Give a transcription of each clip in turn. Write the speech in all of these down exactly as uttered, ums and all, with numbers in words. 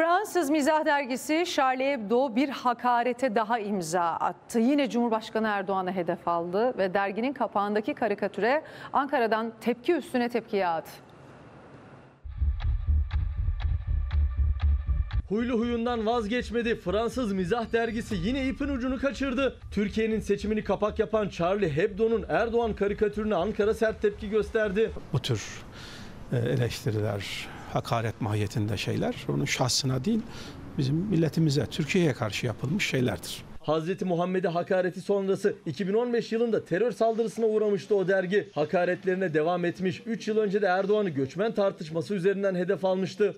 Fransız mizah dergisi Charlie Hebdo bir hakarete daha imza attı. Yine Cumhurbaşkanı Erdoğan'a hedef aldı ve derginin kapağındaki karikatüre Ankara'dan tepki üstüne tepki yağdı. Huylu huyundan vazgeçmedi. Fransız mizah dergisi yine ipin ucunu kaçırdı. Türkiye'nin seçimini kapak yapan Charlie Hebdo'nun Erdoğan karikatürüne Ankara sert tepki gösterdi. Bu tür eleştiriler, hakaret mahiyetinde şeyler, onun şahsına değil, bizim milletimize, Türkiye'ye karşı yapılmış şeylerdir. Hazreti Muhammed'e hakareti sonrası iki bin on beş yılında terör saldırısına uğramıştı o dergi. Hakaretlerine devam etmiş, üç yıl önce de Erdoğan'ı göçmen tartışması üzerinden hedef almıştı.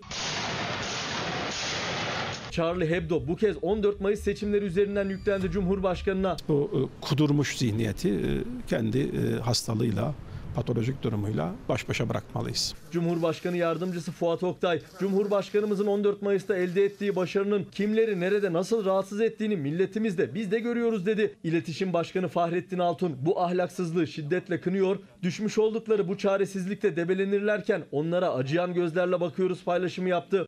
Charlie Hebdo bu kez on dört Mayıs seçimleri üzerinden yüklendi Cumhurbaşkanı'na. Bu kudurmuş zihniyeti kendi hastalığıyla, patolojik durumuyla baş başa bırakmalıyız. Cumhurbaşkanı Yardımcısı Fuat Oktay, Cumhurbaşkanımızın on dört Mayıs'ta elde ettiği başarının kimleri nerede nasıl rahatsız ettiğini milletimiz de biz de görüyoruz dedi. İletişim Başkanı Fahrettin Altun bu ahlaksızlığı şiddetle kınıyor. Düşmüş oldukları bu çaresizlikte debelenirlerken onlara acıyan gözlerle bakıyoruz paylaşımı yaptı.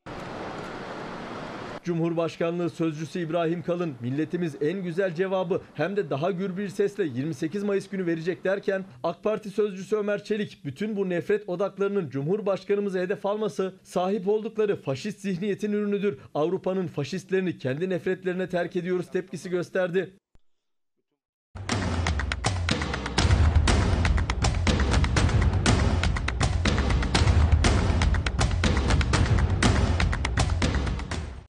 Cumhurbaşkanlığı Sözcüsü İbrahim Kalın, milletimiz en güzel cevabı hem de daha gür bir sesle yirmi sekiz Mayıs günü verecek derken, AK Parti Sözcüsü Ömer Çelik, bütün bu nefret odaklarının Cumhurbaşkanımıza hedef alması, sahip oldukları faşist zihniyetin ürünüdür. Avrupa'nın faşistlerini kendi nefretlerine terk ediyoruz tepkisi gösterdi.